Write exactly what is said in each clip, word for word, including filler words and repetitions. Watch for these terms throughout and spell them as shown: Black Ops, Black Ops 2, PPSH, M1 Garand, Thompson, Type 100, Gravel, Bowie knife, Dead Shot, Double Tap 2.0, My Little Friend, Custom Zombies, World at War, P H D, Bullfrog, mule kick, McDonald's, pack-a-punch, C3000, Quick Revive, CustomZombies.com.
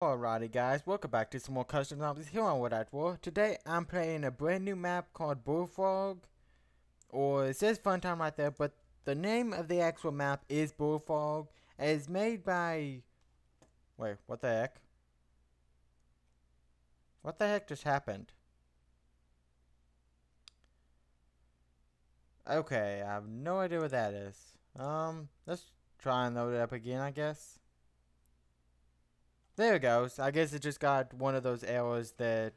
Alrighty guys, welcome back to some more Custom Zombies here on World at War. Today I'm playing a brand new map called Bullfrog, or it says Fun Time right there, but the name of the actual map is Bullfrog. It's made by... Wait, what the heck? What the heck just happened? Okay, I have no idea what that is. Um, let's try and load it up again, I guess. There it goes. I guess it just got one of those errors that,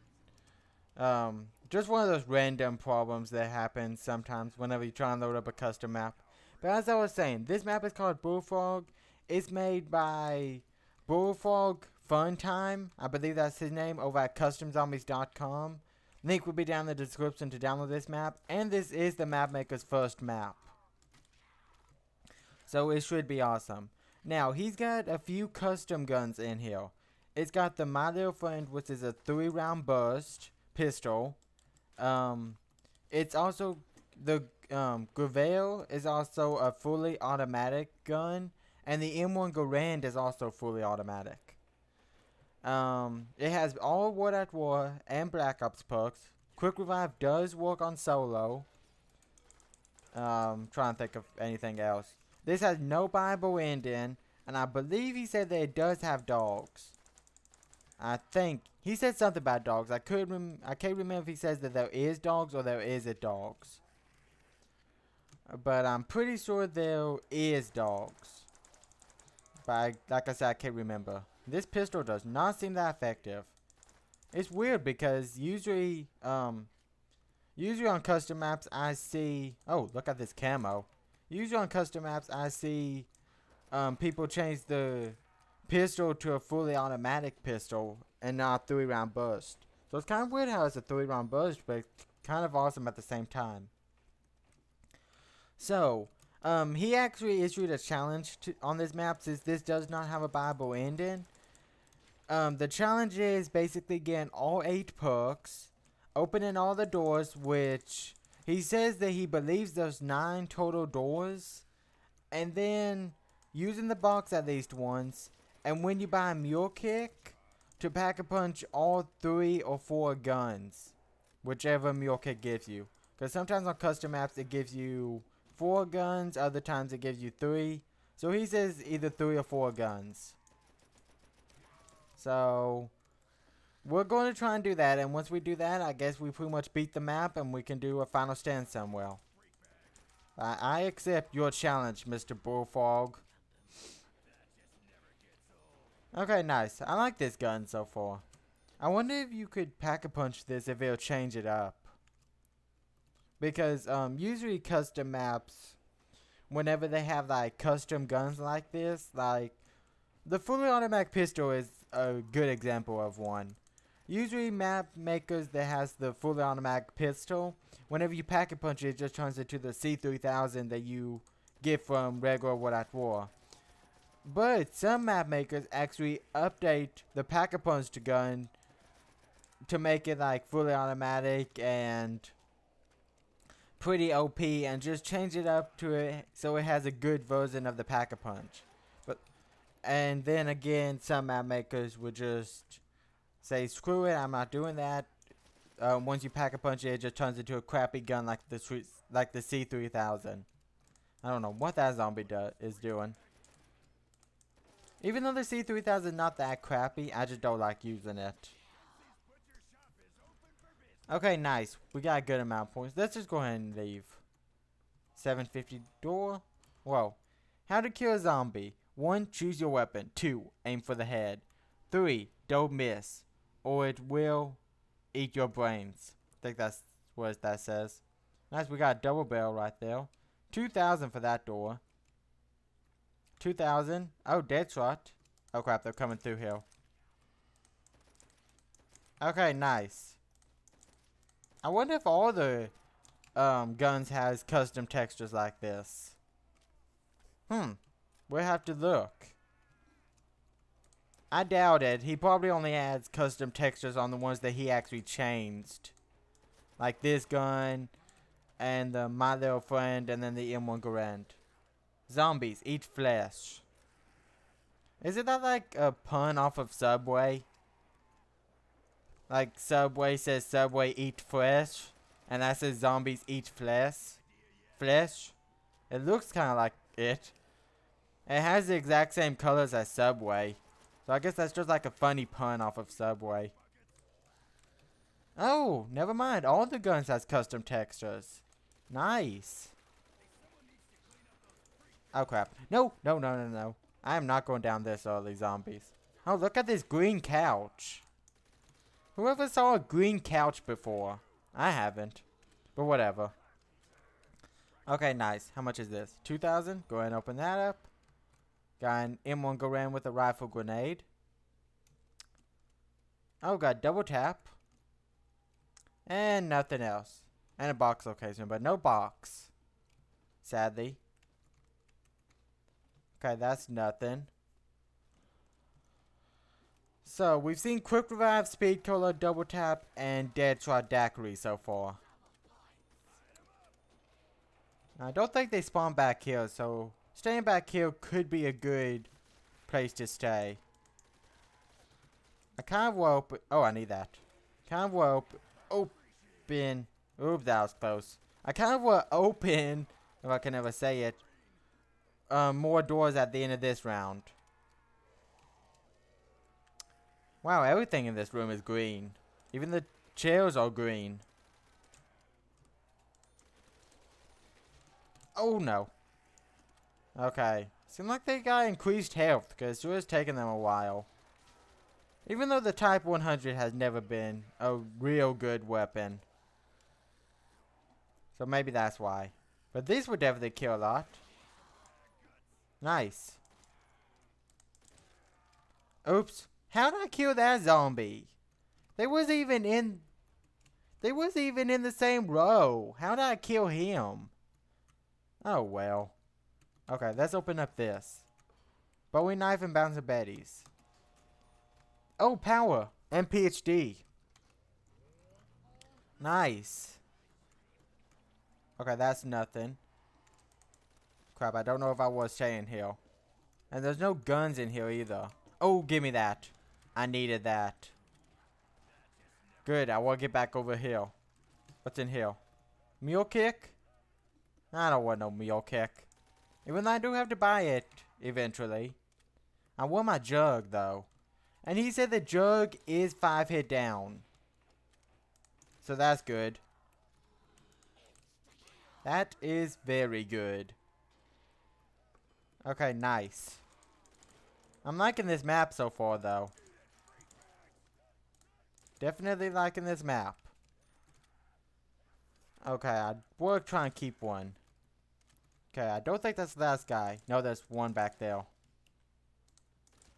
um, just one of those random problems that happen sometimes whenever you try and load up a custom map. But as I was saying, this map is called Bullfrog. It's made by Bullfrog Fun Time. I believe that's his name, over at Custom Zombies dot com. Link will be down in the description to download this map. And this is the map maker's first map, so it should be awesome. Now, he's got a few custom guns in here. It's got the My Little Friend, which is a three round burst pistol. Um, it's also, the um, Gravel is also a fully automatic gun. And the M one Garand is also fully automatic. Um, it has all World at War and Black Ops perks. Quick Revive does work on solo. Um, trying to think of anything else. This has no Bible ending, and I believe he said that it does have dogs. I think he said something about dogs. I could rem I can't remember if he says that there is dogs or there isn't dogs, but I'm pretty sure there is dogs. But I, like I said, I can't remember. This pistol does not seem that effective. It's weird because usually, um, usually on custom maps I see. Oh, look at this camo. Usually on custom maps, I see um, people change the pistol to a fully automatic pistol and not a three round burst. So it's kind of weird how it's a three round burst, but it's kind of awesome at the same time. So, um, he actually issued a challenge to, on this map, since this does not have a viable ending. Um, the challenge is basically getting all eight perks, opening all the doors, which... He says that he believes there's nine total doors, and then using the box at least once, and when you buy a mule kick, to pack-a-punch all three or four guns, whichever mule kick gives you. Because sometimes on custom maps it gives you four guns, other times it gives you three. So he says either three or four guns. So... we're going to try and do that, and once we do that, I guess we pretty much beat the map, and we can do a final stand somewhere. I, I accept your challenge, Mister Bullfrog. Okay, nice. I like this gun so far. I wonder if you could pack-a-punch this if it'll change it up. Because um, usually custom maps, whenever they have like custom guns like this, like the fully automatic pistol is a good example of one. Usually map makers that has the fully automatic pistol, whenever you pack a punch it just turns into the C three thousand that you get from regular World at War. But some map makers actually update the pack a punch to gun to make it like fully automatic and pretty O P, and just change it up to it so it has a good version of the pack a punch. But and then again, some map makers would just say, screw it, I'm not doing that. Um, once you pack a punch, it just turns into a crappy gun like the like the C three thousand. I don't know what that zombie do is doing. Even though the C three thousand is not that crappy, I just don't like using it. Okay, nice. We got a good amount of points. Let's just go ahead and leave. seven fifty door. Whoa. How to kill a zombie. one. Choose your weapon. two. Aim for the head. three. Don't miss, or it will eat your brains. I think that's what that says. Nice, we got a double barrel right there. two thousand for that door. two thousand. Oh, Dead Shot. Oh crap, they're coming through here. Okay, nice. I wonder if all the um, guns has custom textures like this. Hmm. We'll have to look. I doubt it. He probably only adds custom textures on the ones that he actually changed. Like this gun, and the My Little Friend, and then the M one Garand. Zombies eat flesh. Isn't that like a pun off of Subway? Like Subway says Subway eat flesh, and that says zombies eat flesh. Flesh? It looks kind of like it. It has the exact same colors as Subway. So I guess that's just like a funny pun off of Subway. Oh, never mind. All the guns has custom textures. Nice. Oh crap. No, no, no, no, no. I am not going down this early, zombies. Oh, look at this green couch. Whoever saw a green couch before? I haven't. But whatever. Okay, nice. How much is this? two thousand? Go ahead and open that up. Got an M one Garand with a rifle grenade. Oh, got double tap. And nothing else. And a box location, but no box. Sadly. Okay, that's nothing. So, we've seen Quick Revive, Speed Cola, Double Tap, and Dead Shot Daiquiri so far. I don't think they spawn back here, so staying back here could be a good place to stay. I kind of want to open... Oh, I need that. Kind of want to open... Open... Oop, that was close. I kind of want to open, if I can ever say it, um, more doors at the end of this round. Wow, everything in this room is green. Even the chairs are green. Oh no. Okay. Seems like they got increased health because it sure has taken them a while. Even though the Type one hundred has never been a real good weapon. So maybe that's why. But these would definitely kill a lot. Nice. Oops. How did I kill that zombie? They was even in... They was even in the same row. How did I kill him? Oh, well. Okay, let's open up this. Bowie knife and bouncer betties. Oh, power. And P H D. Nice. Okay, that's nothing. Crap, I don't know if I was staying here. And there's no guns in here either. Oh, give me that. I needed that. Good, I want to get back over here. What's in here? Mule kick? I don't want no mule kick. Even though I do have to buy it, eventually. I want my jug, though. And he said the jug is five hit down. So that's good. That is very good. Okay, nice. I'm liking this map so far, though. Definitely liking this map. Okay, I will try and keep one. Okay, I don't think that's the last guy. No, there's one back there.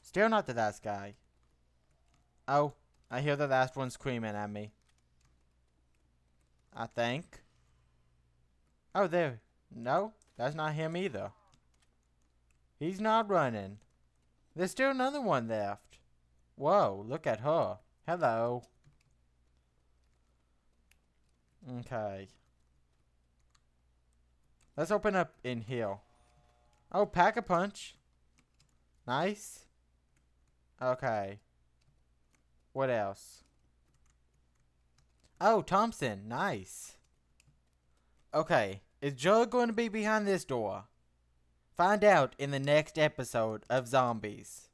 Still not the last guy. Oh, I hear the last one screaming at me. I think. Oh, there. No, that's not him either. He's not running. There's still another one left. Whoa, look at her. Hello. Okay. Let's open up in here. Oh, pack-a-punch. Nice. Okay. What else? Oh, Thompson. Nice. Okay. Is Joe going to be behind this door? Find out in the next episode of Zombies.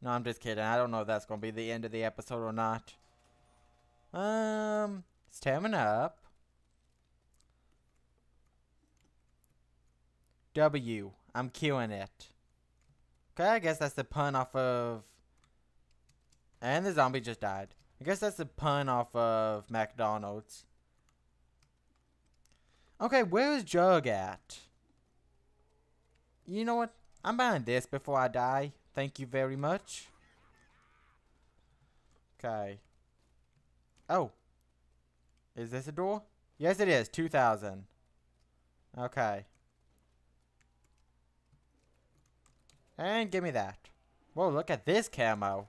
No, I'm just kidding. I don't know if that's going to be the end of the episode or not. Um, stamina up. W. I'm killing it. Okay, I guess that's the pun off of... And the zombie just died. I guess that's the pun off of McDonald's. Okay, where is Jug at? You know what? I'm buying this before I die. Thank you very much. Okay. Oh. Is this a door? Yes, it is. two thousand. Okay. And give me that. Whoa, look at this camo.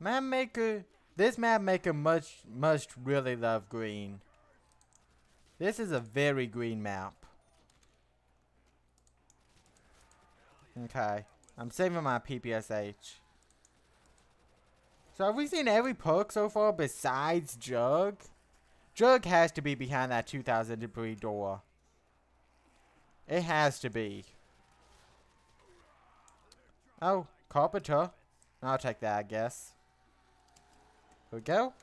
Map maker. This map maker must, must really love green. This is a very green map. Okay. I'm saving my P P S H. So have we seen every perk so far besides Jug? Jug has to be behind that two thousand debris door. It has to be. Oh, Carpenter. I'll take that, I guess. Here we go.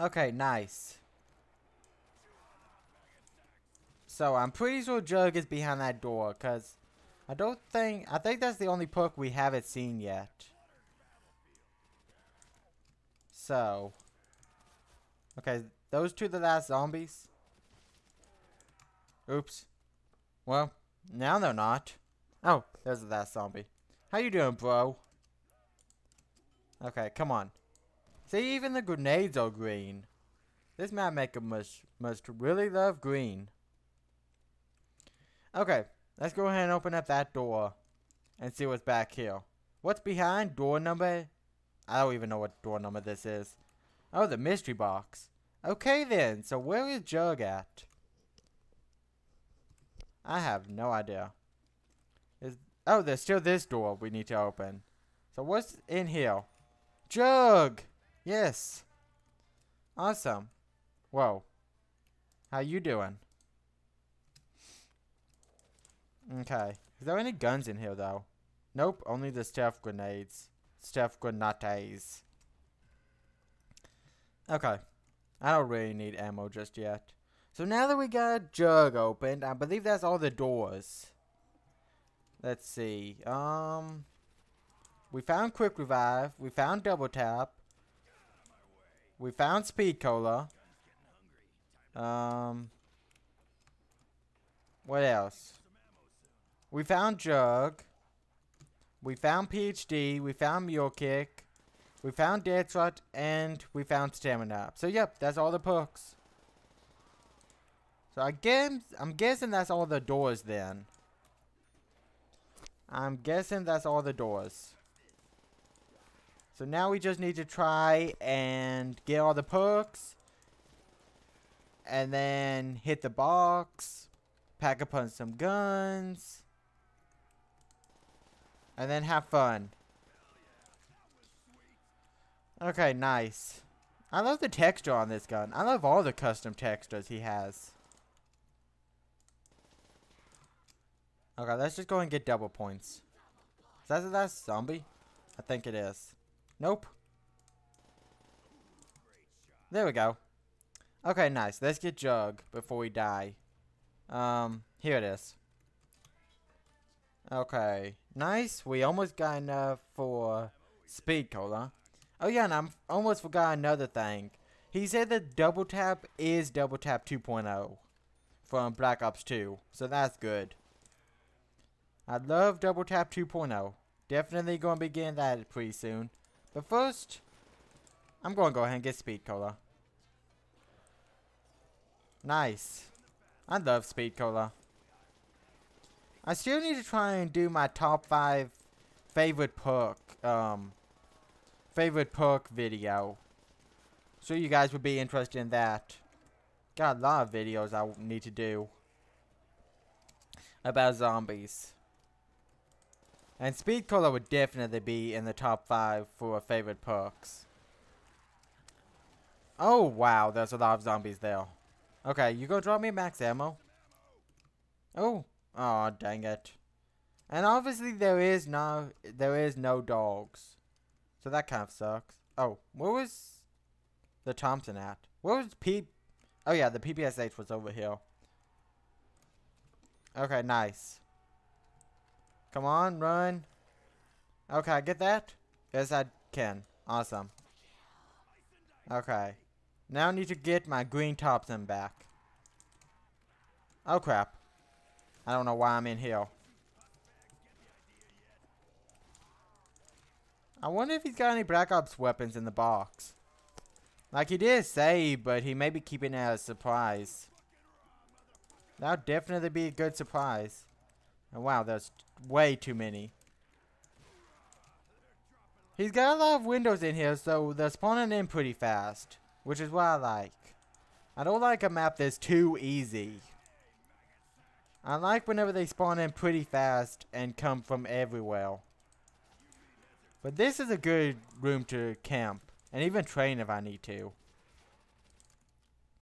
Okay, nice. So, I'm pretty sure Jug is behind that door, because I don't think... I think that's the only perk we haven't seen yet. So. Okay, those two the last zombies. Oops. Well, now they're not. Oh, there's the last zombie. How you doing, bro? Okay, come on. See, even the grenades are green. This mapmaker must, must really love green. Okay, let's go ahead and open up that door and see what's back here. What's behind door number? I don't even know what door number this is. Oh, the mystery box. Okay then, so where is Jug at? I have no idea. Is, oh, there's still this door we need to open. So what's in here? Jug! Yes. Awesome. Whoa. How you doing? Okay. Is there any guns in here though? Nope, only the Steph grenades. Steph grenades. Okay. I don't really need ammo just yet. So now that we got Jug opened, I believe that's all the doors. Let's see. Um, we found Quick Revive. We found Double Tap. We found Speed Cola. Um, what else? We found Jug. We found P H D. We found Mule Kick. We found Dead Shot, and we found Stamina Up. So yep, that's all the perks. So I guess, I'm guessing that's all the doors then. I'm guessing that's all the doors. So now we just need to try and get all the perks. And then hit the box. Pack-a-punch some guns. And then have fun. Okay, nice. I love the texture on this gun. I love all the custom textures he has. Okay, let's just go and get double points. Is that the last zombie? I think it is. Nope. There we go. Okay, nice. Let's get Jug before we die. Um, here it is. Okay, nice. We almost got enough for Speed Cola. Oh yeah, and I almost forgot another thing. He said that Double Tap is Double Tap two point oh from Black Ops two, so that's good. I love Double Tap two point oh. Definitely going to be getting that pretty soon. But first, I'm going to go ahead and get Speed Cola. Nice. I love Speed Cola. I still need to try and do my top five favorite perk, um, favorite perk video. So you guys would be interested in that. Got a lot of videos I need to do about zombies. And Speed Cola would definitely be in the top five for favorite perks. Oh, wow. There's a lot of zombies there. Okay, you go drop me max ammo. Oh. Aw, dang it. And obviously there is no, there is no dogs. So that kind of sucks. Oh, where was the Thompson at? Where was P... Oh, yeah, the P P S H was over here. Okay, nice. Come on, run. Okay, I get that? Yes, I can. Awesome. Okay. Now I need to get my green Thompson back. Oh, crap. I don't know why I'm in here. I wonder if he's got any Black Ops weapons in the box. Like he did say, but he may be keeping it as a surprise. That would definitely be a good surprise. And wow, there's way too many. He's got a lot of windows in here, so they're spawning in pretty fast, which is what I like. I don't like a map that's too easy. I like whenever they spawn in pretty fast and come from everywhere. But this is a good room to camp, and even train if I need to.